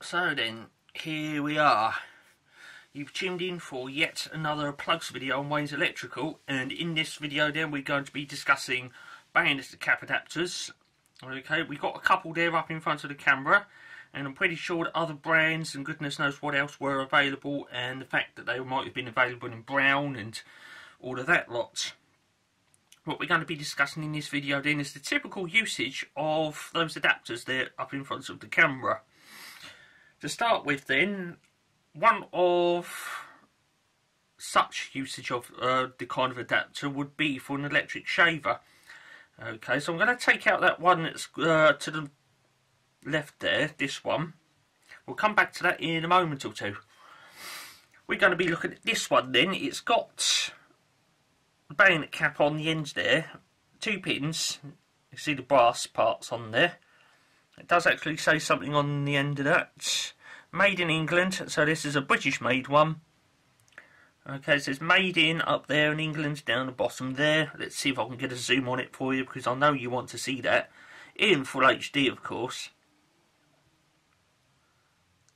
So then, here we are. You've tuned in for yet another plugs video on Wayne's Electrical, and in this video then we're going to be discussing bayonet cap adapters. Okay, we've got a couple there up in front of the camera, and I'm pretty sure that other brands and goodness knows what else were available, and the fact that they might have been available in brown and all of that lot. What we're going to be discussing in this video then is the typical usage of those adapters there up in front of the camera. To start with then, one of such usage of the kind of adapter would be for an electric shaver. Okay, so I'm going to take out that one that's to the left there, this one. We'll come back to that in a moment or two. We're going to be looking at this one then. It's got the bayonet cap on the ends there, two pins, you see the brass parts on there. It does actually say something on the end of that. Made in England, so this is a British made one. Okay, it says made in up there and England down the bottom there. Let's see if I can get a zoom on it for you, because I know you want to see that. In full HD, of course.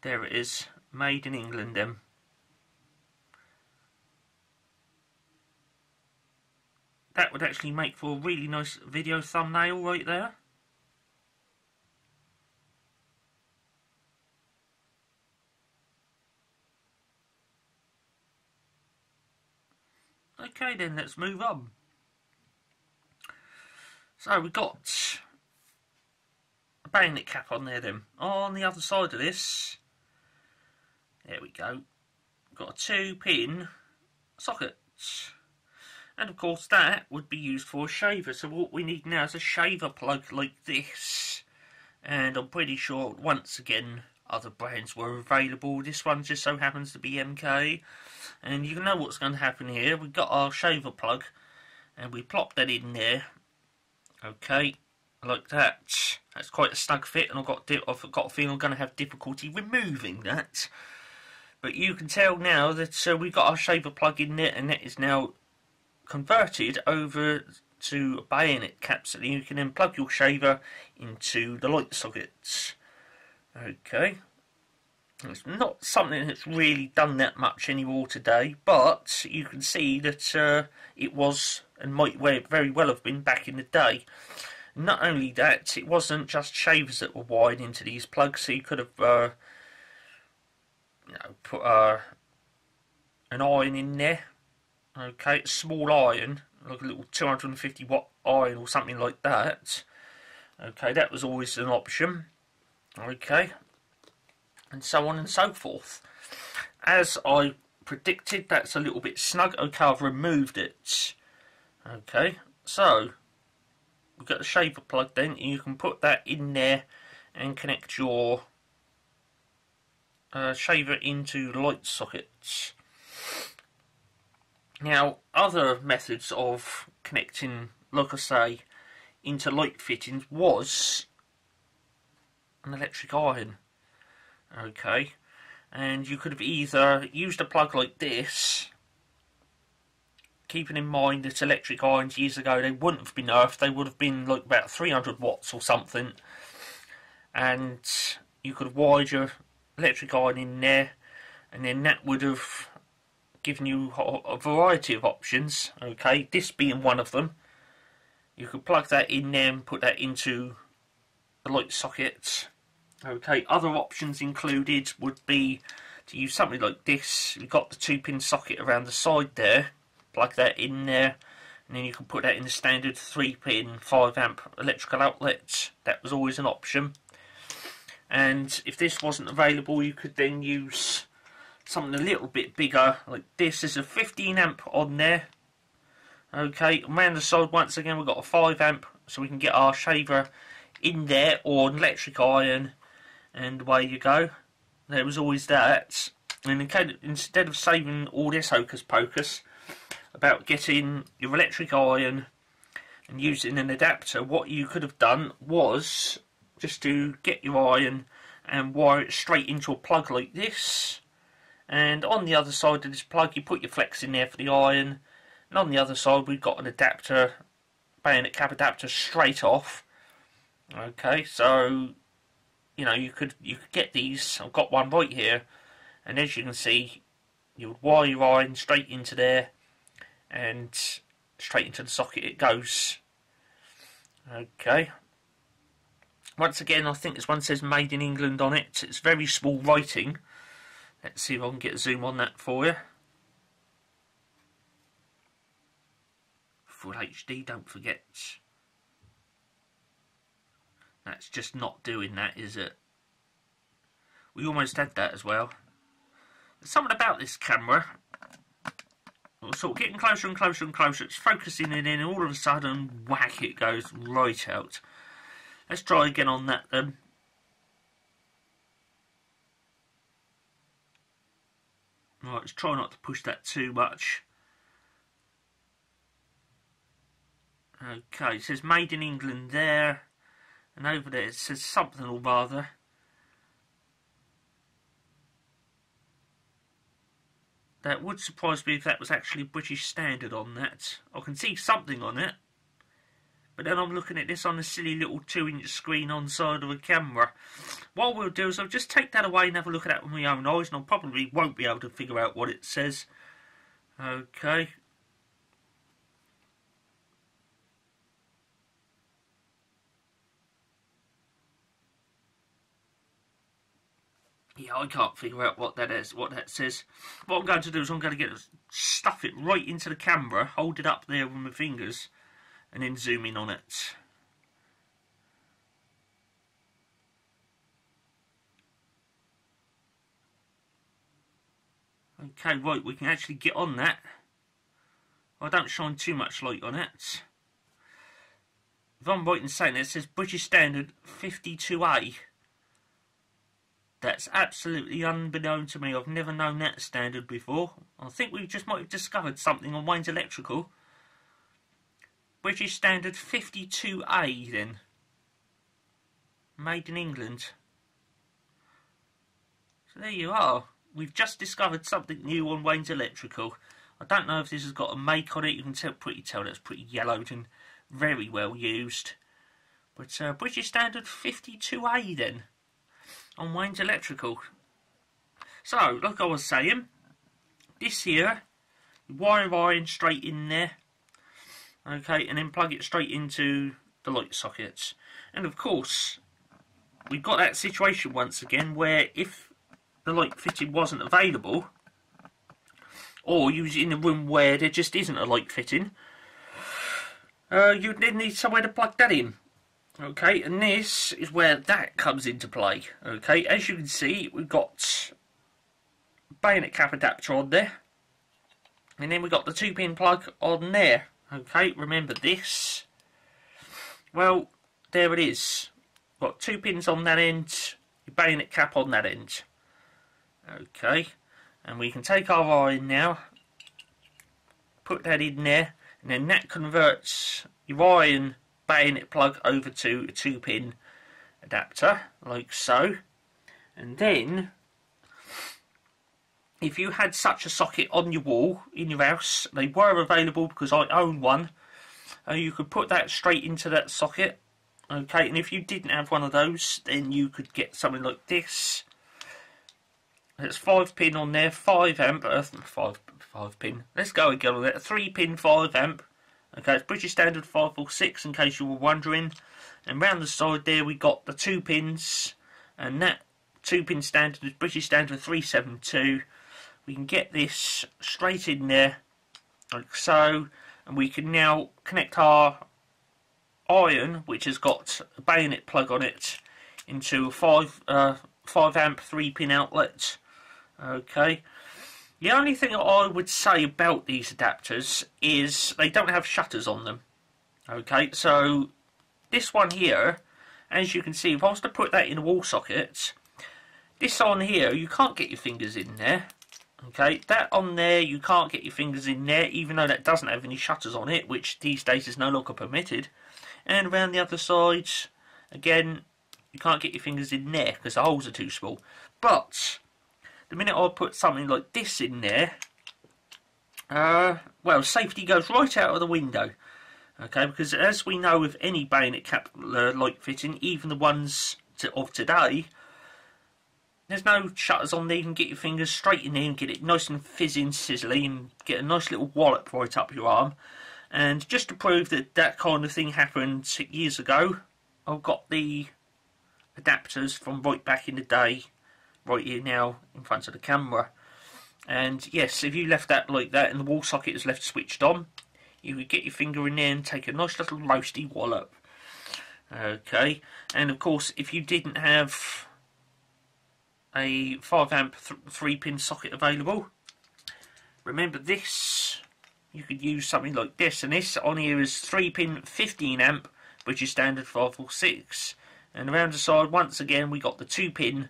There it is. Made in England then. That would actually make for a really nice video thumbnail right there. Okay then, let's move on. So we've got a bayonet cap on there then. On the other side of this, there we go, we've got a two pin socket. And of course that would be used for a shaver. So what we need now is a shaver plug like this. And I'm pretty sure once again other brands were available. This one just so happens to be MK. And you know what's going to happen here. We've got our shaver plug, and we plop that in there. Okay, like that. That's quite a snug fit, and I've got a feeling I'm going to have difficulty removing that. But you can tell now that we've got our shaver plug in there, and that is now converted over to a bayonet cap, so you can then plug your shaver into the light sockets. Okay. It's not something that's really done that much anymore today, but you can see that it was and might very well have been back in the day. Not only that, it wasn't just shavers that were wired into these plugs, so you could have put an iron in there. Okay, a small iron, like a little 250 watt iron or something like that. Okay, that was always an option. Okay. And so on and so forth. As I predicted, that's a little bit snug. Okay, I've removed it. Okay, so we've got the shaver plug then, and you can put that in there and connect your shaver into light sockets. Now, other methods of connecting, like I say, into light fittings was an electric iron. Okay, and you could have either used a plug like this, keeping in mind that electric irons years ago, they wouldn't have been earthed, they would have been like about 300 watts or something, and you could have wired your electric iron in there, and then that would have given you a variety of options. Okay, this being one of them. You could plug that in there and put that into the light socket. Okay, other options included would be to use something like this. You've got the two pin socket around the side there, plug that in there, and then you can put that in the standard 3-pin 5-amp electrical outlet. That was always an option. And if this wasn't available, you could then use something a little bit bigger like this. There's a 15 amp on there. Okay, around the side once again we've got a 5 amp, so we can get our shaver in there or an electric iron. And away you go. There was always that. And instead of saving all this hocus pocus about getting your electric iron and using an adapter, what you could have done was just to get your iron and wire it straight into a plug like this. And on the other side of this plug you put your flex in there for the iron, and on the other side we've got an adapter, bayonet cap adapter straight off. Okay, so you know, you could get these. I've got one right here, and as you can see, you would wire your iron straight into there and straight into the socket it goes. Okay, once again, I think this one says Made in England on it. It's very small writing. Let's see if I can get a zoom on that for you. Full HD, don't forget. That's just not doing that, is it? We almost had that as well. There's something about this camera. We're sort of getting closer and closer and closer. It's focusing it in, and all of a sudden, whack, it goes right out. Let's try again on that then. Right, let's try not to push that too much. Okay, it says Made in England there. And over there it says something or rather. That would surprise me if that was actually British Standard on that. I can see something on it. But then I'm looking at this on a silly little 2-inch screen on the side of a camera. What we'll do is I'll just take that away and have a look at that with my own eyes. And I probably won't be able to figure out what it says. Okay. Yeah, I can't figure out what that is, what that says. What I'm going to do is I'm going to stuff it right into the camera, hold it up there with my fingers, and then zoom in on it. Okay, right, we can actually get on that. I don't shine too much light on it. If I'm right in saying that, it says British Standard 52A. That's absolutely unbeknown to me. I've never known that standard before. I think we just might have discovered something on Wayne's Electrical. British Standard 52A then. Made in England. So there you are. We've just discovered something new on Wayne's Electrical. I don't know if this has got a make on it. You can pretty tell that's pretty yellowed and very well used. But British Standard 52A then. On Wayne's Electrical. So, like I was saying, this here, wire iron straight in there, okay, and then plug it straight into the light sockets. And of course, we've got that situation once again where if the light fitting wasn't available, or you was in a room where there just isn't a light fitting, you'd then need somewhere to plug that in. Okay, and this is where that comes into play. Okay, as you can see, we've got bayonet cap adapter on there, and then we've got the 2-pin plug on there. Okay, remember this? Well, there it is. We've got 2 pins on that end, your bayonet cap on that end. Okay, and we can take our iron now, put that in there, and then that converts your iron bayonet plug over to a 2-pin adapter like so. And then if you had such a socket on your wall in your house, they were available because I own one, you could put that straight into that socket. Okay, and if you didn't have one of those, then you could get something like this. That's 5-pin on there, 5 amp, 5 pin, let's go again with it, a 3-pin 5 amp. Okay, it's British Standard 546 in case you were wondering. And round the side there we got the 2 pins. And that 2-pin standard is British Standard 372. We can get this straight in there, like so. And we can now connect our iron, which has got a bayonet plug on it, into a 5 amp 3-pin outlet. Okay. The only thing that I would say about these adapters is they don't have shutters on them. Okay, so this one here, as you can see, if I was to put that in a wall socket, this on here, you can't get your fingers in there. Okay, that on there, you can't get your fingers in there, even though that doesn't have any shutters on it, which these days is no longer permitted. And around the other side, again, you can't get your fingers in there because the holes are too small. But the minute I put something like this in there, well, safety goes right out of the window. Okay, because as we know with any bayonet cap light fitting, even the ones of today, there's no shutters on there. You can get your fingers straight in there and get it nice and fizzing, sizzly, and get a nice little wallop right up your arm. And just to prove that that kind of thing happened 6 years ago, I've got the adapters from right back in the day right here now in front of the camera. And yes, if you left that like that and the wall socket is left switched on, you could get your finger in there and take a nice little roasty wallop. Okay, and of course if you didn't have a 5 amp 3-pin socket available, remember this, you could use something like this, and this on here is 3-pin 15 amp British Standard 546, and around the side once again we got the 2-pin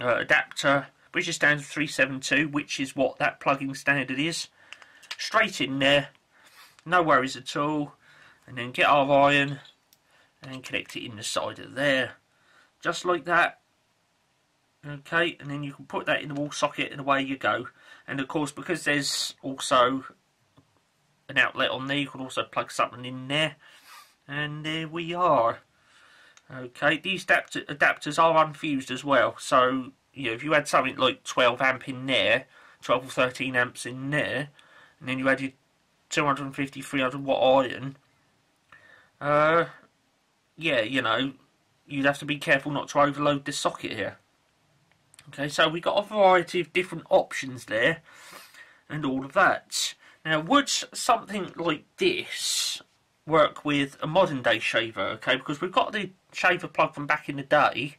adapter British Standard 372, which is what that plugging standard is, straight in there, no worries at all. And then get our iron and connect it in the side of there, just like that. Okay, and then you can put that in the wall socket and away you go. And of course, because there's also an outlet on there, you can also plug something in there, and there we are. Okay, these adapters are unfused as well, so you know, if you had something like 12 amp in there, 12 or 13 amps in there, and then you added 250, 300 watt iron, yeah, you know, you'd have to be careful not to overload this socket here. Okay, so we got a variety of different options there and all of that. Now, would something like this work with a modern day shaver? Okay, because we've got the shaver plug from back in the day,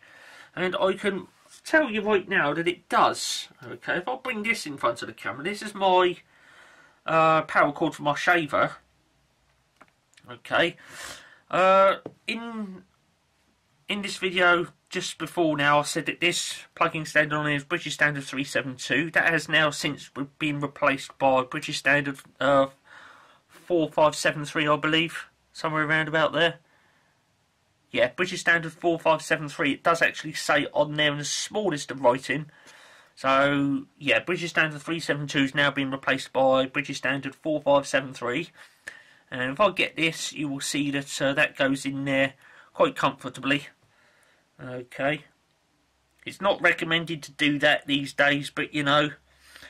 and I can tell you right now that it does. Okay, if I bring this in front of the camera, this is my power cord for my shaver. Okay, in this video just before now, I said that this plugging standard on here is British Standard 372. That has now since been replaced by British Standard 4573, I believe, somewhere around about there. Yeah, British Standard 4573. It does actually say on there in the smallest of writing. So yeah, British Standard 372 is now being replaced by British Standard 4573. And if I get this, you will see that that goes in there quite comfortably. Okay, it's not recommended to do that these days, but you know,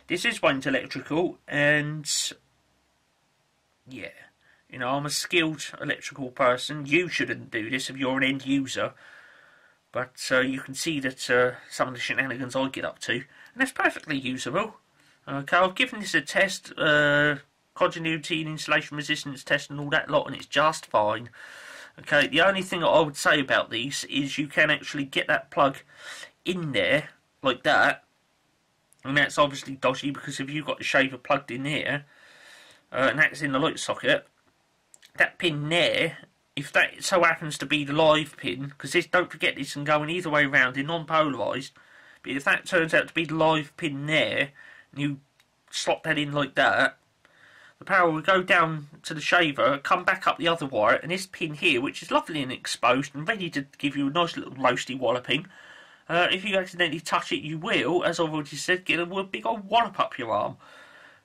this is Wayne's Electrical, and yeah, you know, I'm a skilled electrical person. You shouldn't do this if you're an end user, but you can see that some of the shenanigans I get up to, and that's perfectly usable. Okay, I've given this a test, continuity and insulation resistance test and all that lot, and it's just fine. Okay, the only thing that I would say about these is you can actually get that plug in there like that, and that's obviously dodgy, because if you've got the shaver plugged in here and that's in the light socket, that pin there, if that so happens to be the live pin, because this, don't forget, this can go in either way around in non-polarised, but if that turns out to be the live pin there and you slot that in like that, the power will go down to the shaver, come back up the other wire, and this pin here, which is lovely and exposed and ready to give you a nice little roasty walloping, if you accidentally touch it, you will, as I've already said, get a big old wallop up your arm.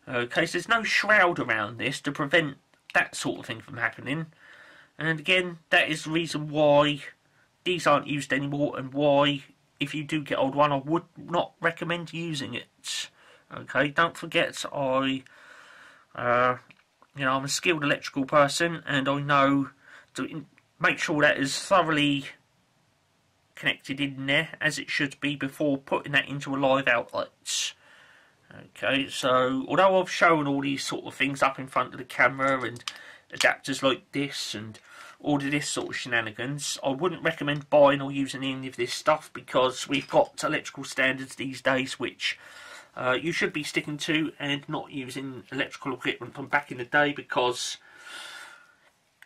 Okay, so there's no shroud around this to prevent that sort of thing from happening. And again, that is the reason why these aren't used anymore, and why, if you do get old one, I would not recommend using it. Okay, don't forget, you know, I'm a skilled electrical person, and I know to make sure that is thoroughly connected in there as it should be before putting that into a live outlet. Okay, so although I've shown all these sort of things up in front of the camera and adapters like this and all of this sort of shenanigans, I wouldn't recommend buying or using any of this stuff, because we've got electrical standards these days which you should be sticking to, and not using electrical equipment from back in the day, because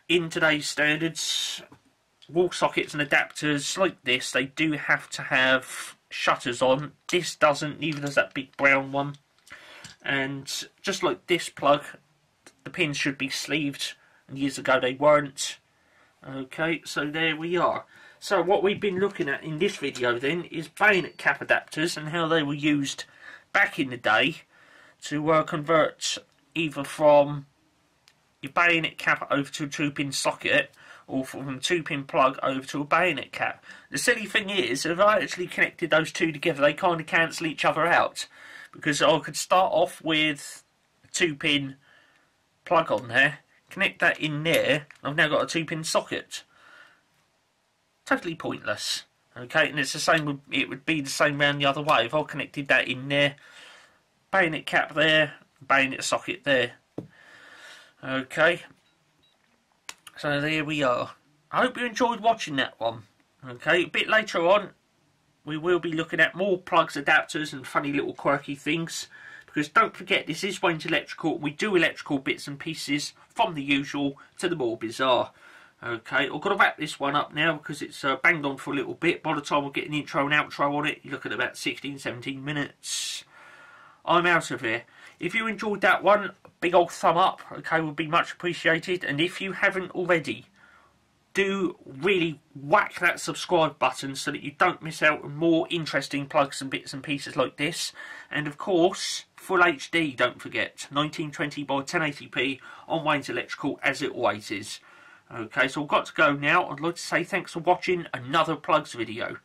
in today's standards, wall sockets and adapters like this, they do have to have shutters on. This doesn't, neither does that big brown one. And just like this plug, the pins should be sleeved, and years ago they weren't. Okay, so there we are. So what we've been looking at in this video then is bayonet cap adapters and how they were used back in the day to convert either from your bayonet cap over to a 2-pin socket or from a 2-pin plug over to a bayonet cap. The silly thing is, if I actually connected those two together, they kind of cancel each other out, because I could start off with a 2-pin plug on there, connect that in there, and I've now got a 2-pin socket. Totally pointless. Okay, and it's the same with, it would be the same round the other way. If I connected that in there, bayonet cap there, bayonet socket there. Okay, so there we are. I hope you enjoyed watching that one. Okay, a bit later on we will be looking at more plugs, adapters and funny little quirky things, because don't forget, this is Wayne's Electrical. We do electrical bits and pieces from the usual to the more bizarre. Okay, I've got to wrap this one up now because it's banged on for a little bit. By the time we're getting intro and outro on it, you look at about 16-17 minutes. I'm out of here. If you enjoyed that one, big old thumb up, okay, would be much appreciated. And if you haven't already, do really whack that subscribe button so that you don't miss out on more interesting plugs and bits and pieces like this. And of course, full HD, don't forget, 1920 by 1080p on Wayne's Electrical, as it always is. Okay, so I've got to go now. I'd like to say thanks for watching another plugs video.